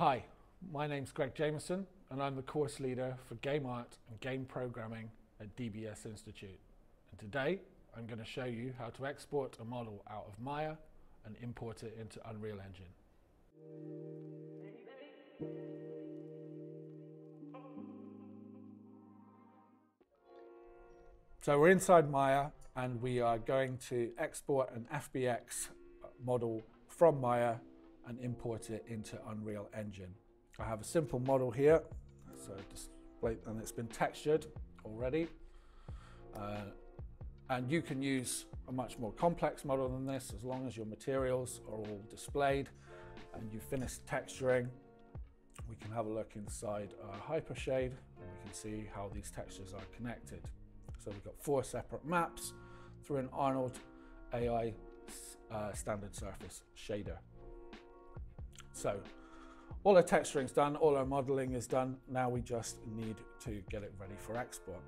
Hi, my name's Greg Jamieson and I'm the course leader for Game Art and Game Programming at dBs Institute. And today I'm going to show you how to export a model out of Maya and import it into Unreal Engine. So we're inside Maya and we are going to export an FBX model from Maya and import it into Unreal Engine. I have a simple model here, so display, and it's been textured already. And you can use a much more complex model than this, as long as your materials are all displayed and you finish texturing. We can have a look inside Hypershade, and we can see how these textures are connected. So we've got four separate maps through an Arnold AI standard surface shader. So all our texturing's done, all our modeling is done. Now we just need to get it ready for export.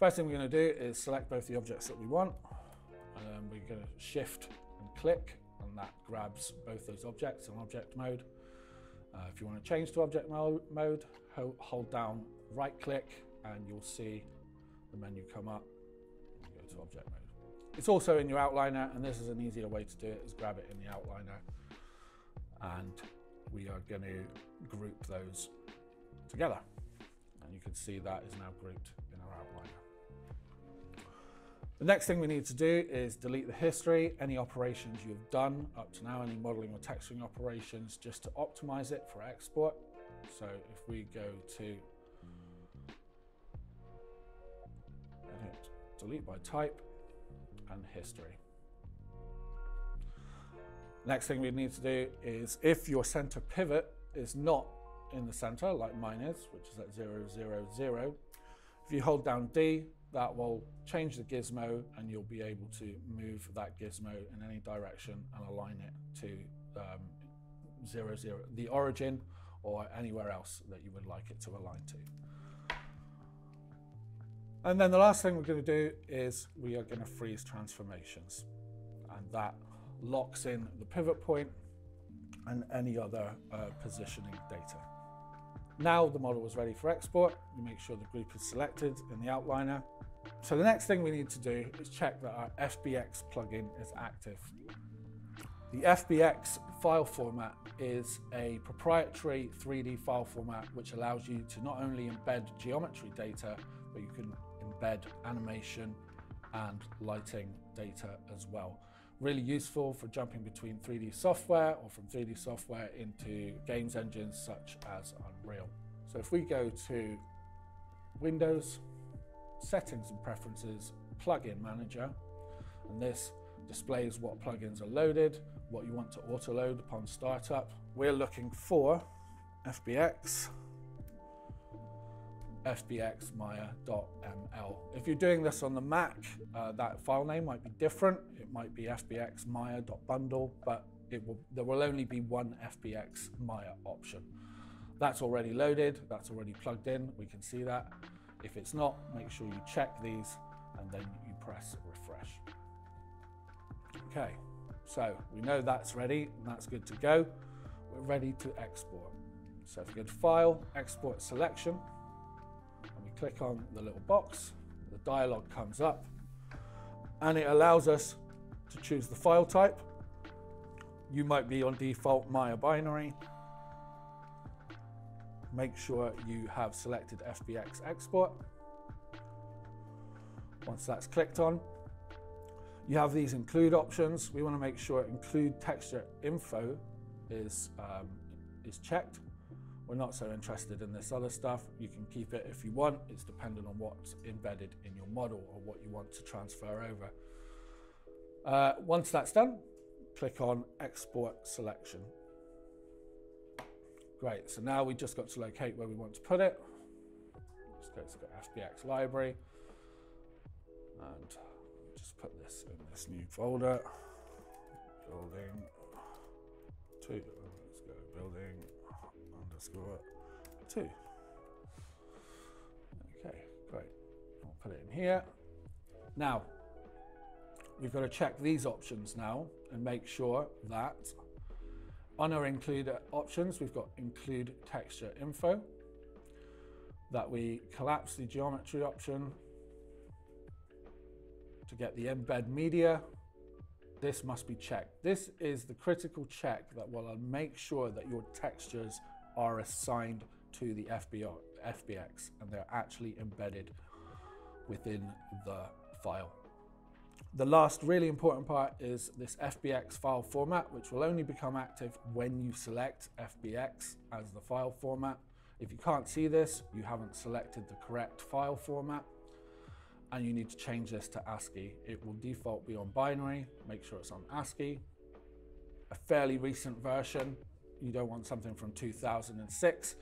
First thing we're going to do is select both the objects that we want, and then we're going to shift and click, and that grabs both those objects in object mode. If you want to change to object mode, hold down right click and you'll see the menu come up and go to object mode. It's also in your outliner, and this is an easier way to do it, is grab it in the outliner. And we are going to group those together. And you can see that is now grouped in our outliner. The next thing we need to do is delete the history, any operations you've done up to now, any modeling or texturing operations, just to optimize it for export. So if we go to edit, delete by type and history. Next thing we need to do is, if your center pivot is not in the center, like mine is, which is at 0, 0, 0, if you hold down D, that will change the gizmo and you'll be able to move that gizmo in any direction and align it to 0, 0, the origin, or anywhere else that you would like it to align to. And then the last thing we're going to do is we are going to freeze transformations, and that locks in the pivot point and any other positioning data. Now the model is ready for export. You make sure the group is selected in the outliner. So the next thing we need to do is check that our FBX plugin is active. The FBX file format is a proprietary 3D file format which allows you to not only embed geometry data, but you can embed animation and lighting data as well. Really useful for jumping between 3D software or from 3D software into games engines such as Unreal. So if we go to Windows, Settings and Preferences, Plugin Manager, and this displays what plugins are loaded, what you want to autoload upon startup. We're looking for FBX, FBX Maya.ml. If you're doing this on the Mac, that file name might be different. It might be FBX Maya.bundle, but there will only be one FBX Maya option. That's already loaded, that's already plugged in, we can see that. If it's not, make sure you check these and then you press refresh. Okay, so we know that's ready and that's good to go. We're ready to export. So if you go to File, Export Selection, click on the little box, the dialog comes up, and it allows us to choose the file type. You might be on default Maya binary. Make sure you have selected FBX export. Once that's clicked on, you have these include options. We want to make sure include texture info is checked. We're not so interested in this other stuff. You can keep it if you want. It's dependent on what's embedded in your model or what you want to transfer over. Once that's done, click on Export Selection. Great, so now we just got to locate where we want to put it. Just go to the FBX library and just put this in this new folder. Building two, let's go building. _2. Okay, great. I'll put it in here. Now, we've got to check these options now and make sure that On our include options, we've got include texture info, that we collapse the geometry option to get the embed media. This must be checked. This is the critical check that will make sure that your textures are assigned to the FBX and they're actually embedded within the file. The last really important part is this FBX file format, which will only become active when you select FBX as the file format. If you can't see this, you haven't selected the correct file format and you need to change this to ASCII. It will default be on binary. Make sure it's on ASCII. A fairly recent version. You don't want something from 2006,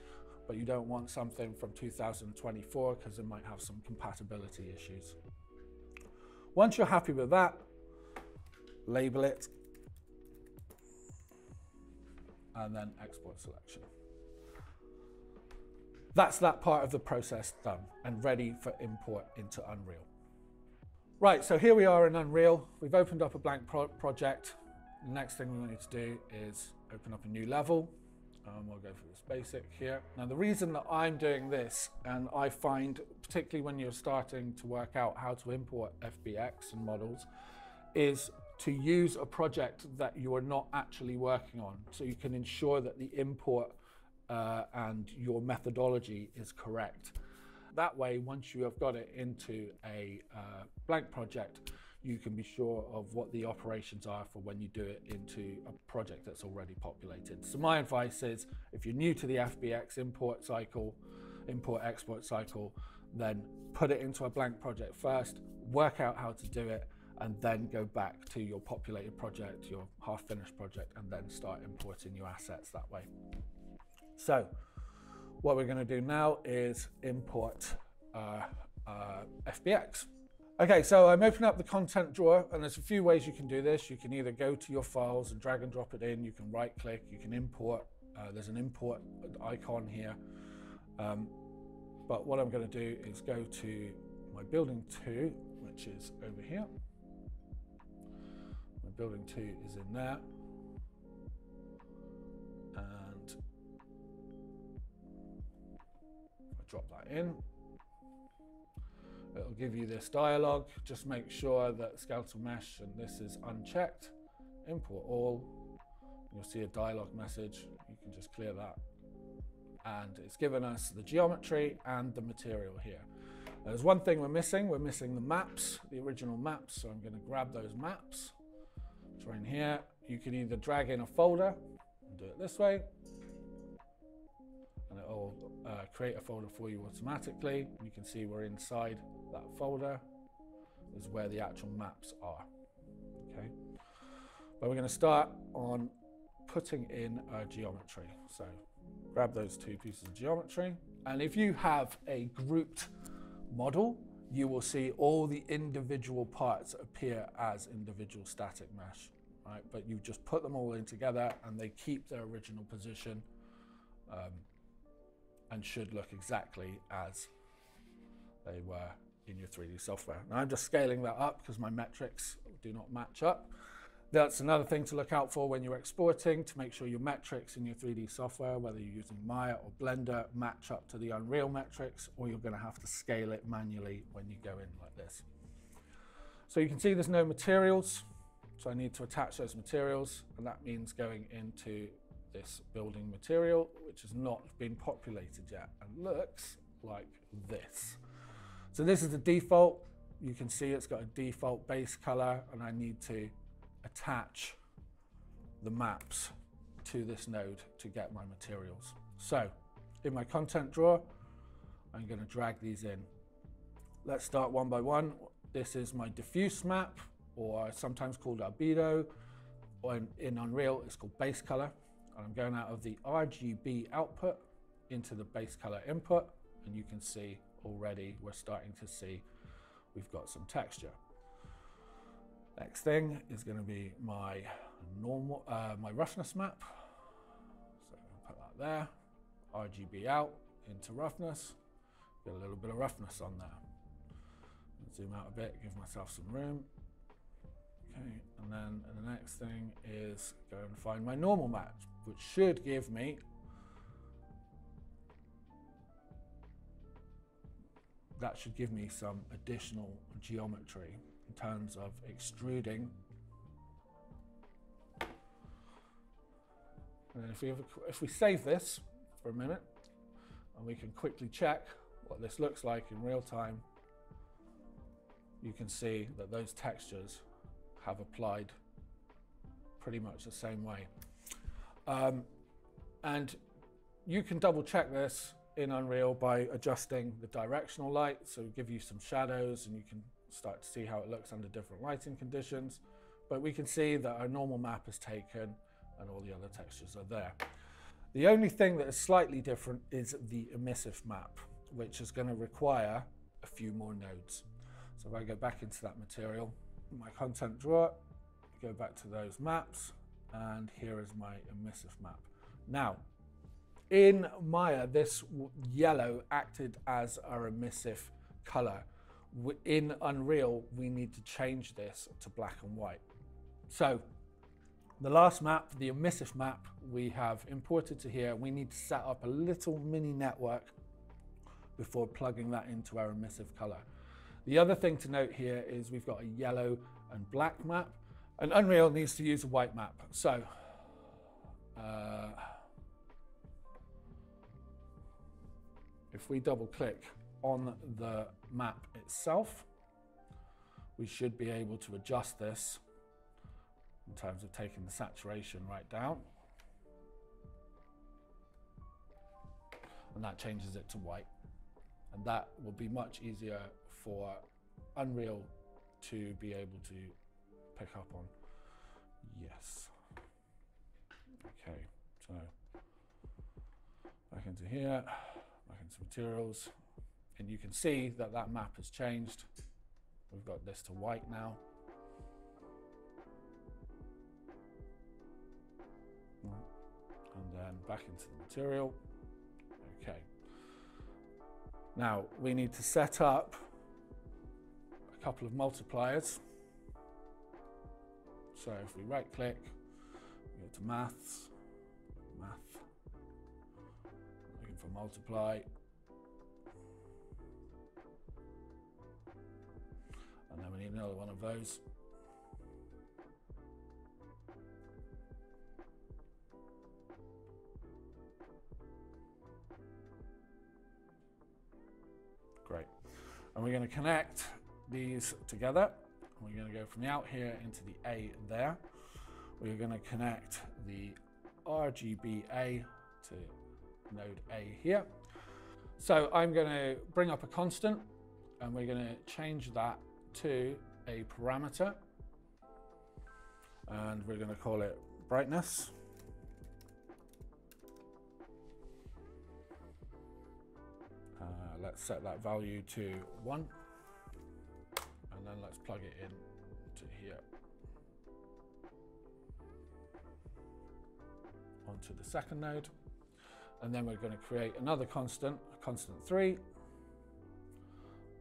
but you don't want something from 2024 because it might have some compatibility issues. Once you're happy with that, label it and then export selection. That's that part of the process done and ready for import into Unreal. Right, so here we are in Unreal. We've opened up a blank project. The next thing we need to do is open up a new level. We'll go for this basic here. Now, the reason that I'm doing this, and I find, particularly when you're starting to work out how to import FBX and models, is to use a project that you are not actually working on, so you can ensure that the import and your methodology is correct. That way, once you have got it into a blank project, you can be sure of what the operations are for when you do it into a project that's already populated. So my advice is, if you're new to the FBX import cycle, import-export cycle, then put it into a blank project first, work out how to do it, and then go back to your populated project, your half-finished project, and then start importing your assets that way. So what we're gonna do now is import FBX. Okay, so I'm opening up the content drawer, and there's a few ways you can do this. You can either go to your files and drag and drop it in, you can right click, you can import, there's an import icon here. But what I'm gonna do is go to my building 2, which is over here. My building 2 is in there. And I drop that in. It'll give you this dialog. Just make sure that skeletal mesh and this is unchecked. Import all. You'll see a dialog message. You can just clear that. And it's given us the geometry and the material here. There's one thing we're missing. We're missing the maps, the original maps. So I'm going to grab those maps. It's right in here. You can either drag in a folder and do it this way, and it'll create a folder for you automatically. You can see we're inside that folder is where the actual maps are, okay? But we're gonna start on putting in our geometry. So grab those two pieces of geometry. And if you have a grouped model, you will see all the individual parts appear as individual static mesh, right? But you just put them all in together and they keep their original position. And should look exactly as they were in your 3D software. Now I'm just scaling that up because my metrics do not match up. That's another thing to look out for when you're exporting, to make sure your metrics in your 3D software, whether you're using Maya or Blender, match up to the Unreal metrics, or you're gonna have to scale it manually when you go in like this. So you can see there's no materials. So I need to attach those materials, and that means going into this building material, which has not been populated yet and looks like this. So this is the default. You can see it's got a default base color, and I need to attach the maps to this node to get my materials. So in my content drawer, I'm going to drag these in. Let's start one by one. This is my diffuse map, or sometimes called albedo, or in Unreal it's called base color. And I'm going out of the RGB output into the base color input, and you can see already we're starting to see we've got some texture. Next thing is going to be my normal, my roughness map. So I'm going to put that there, RGB out into roughness, get a little bit of roughness on there. Zoom out a bit, give myself some room. Okay, and then the next thing is go and find my normal map. which should give me some additional geometry in terms of extruding. And if we have a, if we save this for a minute, and we can quickly check what this looks like in real time, you can see that those textures have applied pretty much the same way. And you can double check this in Unreal by adjusting the directional light, so give you some shadows and you can start to see how it looks under different lighting conditions. But we can see that our normal map is taken and all the other textures are there. The only thing that is slightly different is the emissive map, which is going to require a few more nodes. So if I go back into that material, my content drawer, go back to those maps, and here is my emissive map. Now, in Maya, this yellow acted as our emissive color. In Unreal, we need to change this to black and white. So the last map, the emissive map, we have imported to here. We need to set up a little mini network before plugging that into our emissive color. The other thing to note here is we've got a yellow and black map, and Unreal needs to use a white map. So if we double click on the map itself, we should be able to adjust this in terms of taking the saturation right down. And that changes it to white. And that will be much easier for Unreal to be able to pick up on. Yes. Okay, so back into here, back into materials, and you can see that that map has changed. We've got this to white now. And then back into the material. Okay. Now we need to set up a couple of multipliers. So if we right click, we go to maths, math, looking for multiply. And then we need another one of those. Great. And we're going to connect these together. We're going to go from the out here into the A there. We're going to connect the RGBA to node A here. So I'm going to bring up a constant and we're going to change that to a parameter. And we're going to call it brightness. Let's set that value to 1. And then let's plug it in to here, onto the second node. And then we're going to create another constant, constant 3.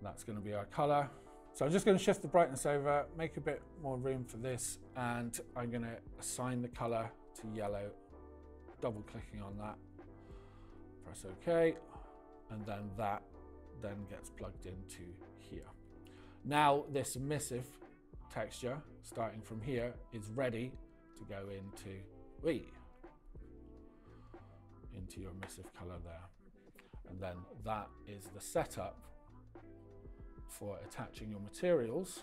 That's going to be our color. So I'm just going to shift the brightness over, make a bit more room for this, and I'm going to assign the color to yellow, double clicking on that, press OK, and then that then gets plugged into here. Now this emissive texture, starting from here, is ready to go into into your emissive color there. And then that is the setup for attaching your materials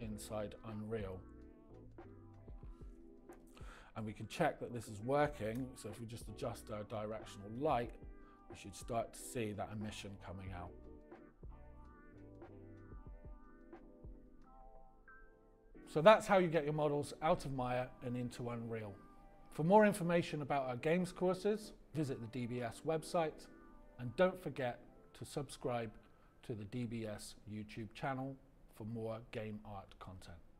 inside Unreal. And we can check that this is working. So if we just adjust our directional light, we should start to see that emission coming out. So that's how you get your models out of Maya and into Unreal. For more information about our games courses, visit the dBs website, and don't forget to subscribe to the dBs YouTube channel for more game art content.